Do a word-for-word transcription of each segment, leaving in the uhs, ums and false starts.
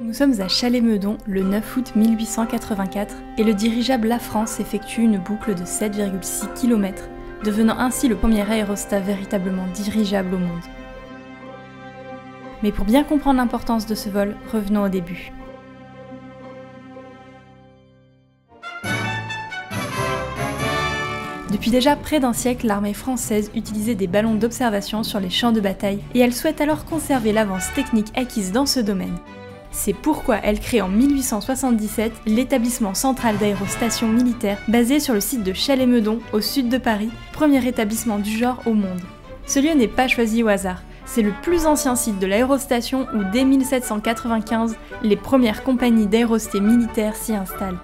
Nous sommes à Chalais-Meudon le neuf août mille huit cent quatre-vingt-quatre et le dirigeable La France effectue une boucle de sept virgule six kilomètres, devenant ainsi le premier aérostat véritablement dirigeable au monde. Mais pour bien comprendre l'importance de ce vol, revenons au début. Depuis déjà près d'un siècle, l'armée française utilisait des ballons d'observation sur les champs de bataille et elle souhaite alors conserver l'avance technique acquise dans ce domaine. C'est pourquoi elle crée en mille huit cent soixante-dix-sept l'établissement central d'aérostation militaire basé sur le site de Chalais-Meudon au sud de Paris, premier établissement du genre au monde. Ce lieu n'est pas choisi au hasard, c'est le plus ancien site de l'aérostation où dès mille sept cent quatre-vingt-quinze, les premières compagnies d'aérostés militaires s'y installent.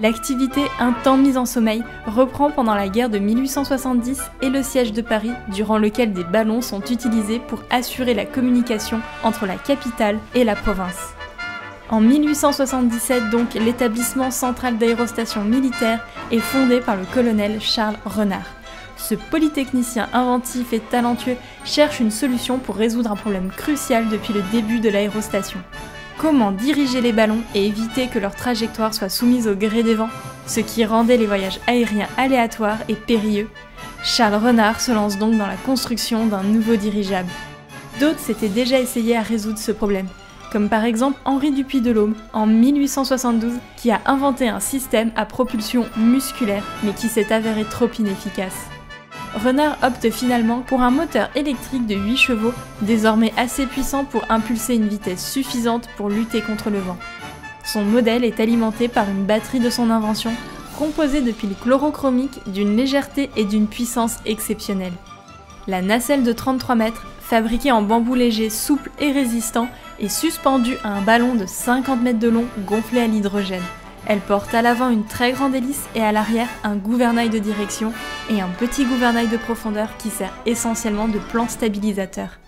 L'activité, un temps mise en sommeil, reprend pendant la guerre de mille huit cent soixante-dix et le siège de Paris, durant lequel des ballons sont utilisés pour assurer la communication entre la capitale et la province. En mille huit cent soixante-dix-sept donc, l'établissement central d'aérostation militaire est fondé par le colonel Charles Renard. Ce polytechnicien inventif et talentueux cherche une solution pour résoudre un problème crucial depuis le début de l'aérostation. Comment diriger les ballons et éviter que leur trajectoire soit soumise au gré des vents, ce qui rendait les voyages aériens aléatoires et périlleux? Charles Renard se lance donc dans la construction d'un nouveau dirigeable. D'autres s'étaient déjà essayés à résoudre ce problème, comme par exemple Henri Dupuy de Lôme en mille huit cent soixante-douze, qui a inventé un système à propulsion musculaire, mais qui s'est avéré trop inefficace. Renard opte finalement pour un moteur électrique de huit chevaux, désormais assez puissant pour impulser une vitesse suffisante pour lutter contre le vent. Son modèle est alimenté par une batterie de son invention, composée de piles chlorochromiques d'une légèreté et d'une puissance exceptionnelles. La nacelle de trente-trois mètres, fabriquée en bambou léger, souple et résistant, est suspendue à un ballon de cinquante mètres de long gonflé à l'hydrogène. Elle porte à l'avant une très grande hélice et à l'arrière un gouvernail de direction et un petit gouvernail de profondeur qui sert essentiellement de plan stabilisateur.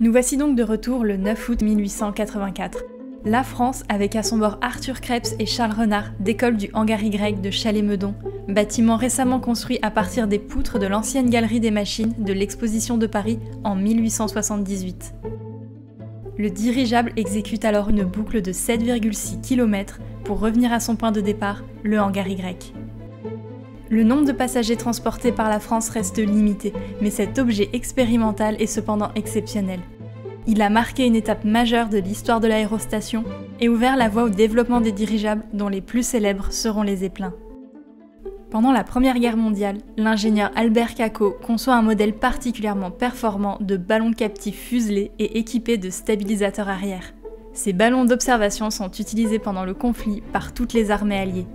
Nous voici donc de retour le neuf août mille huit cent quatre-vingt-quatre. La France, avec à son bord Arthur Krebs et Charles Renard, décolle du hangar Y de Chalais-Meudon, bâtiment récemment construit à partir des poutres de l'ancienne galerie des machines de l'exposition de Paris en mille huit cent soixante-dix-huit. Le dirigeable exécute alors une boucle de sept virgule six kilomètres pour revenir à son point de départ, le hangar Y. Le nombre de passagers transportés par la France reste limité, mais cet objet expérimental est cependant exceptionnel. Il a marqué une étape majeure de l'histoire de l'aérostation et ouvert la voie au développement des dirigeables dont les plus célèbres seront les Zeppelins. Pendant la Première Guerre mondiale, l'ingénieur Albert Caquot conçoit un modèle particulièrement performant de ballons captifs fuselés et équipés de stabilisateurs arrière. Ces ballons d'observation sont utilisés pendant le conflit par toutes les armées alliées.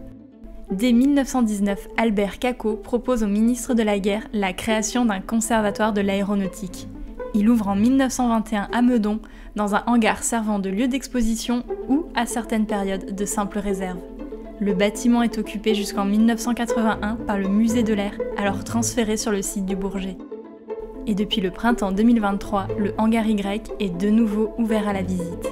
Dès mille neuf cent dix-neuf, Albert Caquot propose au ministre de la Guerre la création d'un conservatoire de l'aéronautique. Il ouvre en mille neuf cent vingt et un à Meudon, dans un hangar servant de lieu d'exposition ou, à certaines périodes, de simple réserve. Le bâtiment est occupé jusqu'en mille neuf cent quatre-vingt-un par le musée de l'air, alors transféré sur le site du Bourget. Et depuis le printemps deux mille vingt-trois, le hangar Y est de nouveau ouvert à la visite.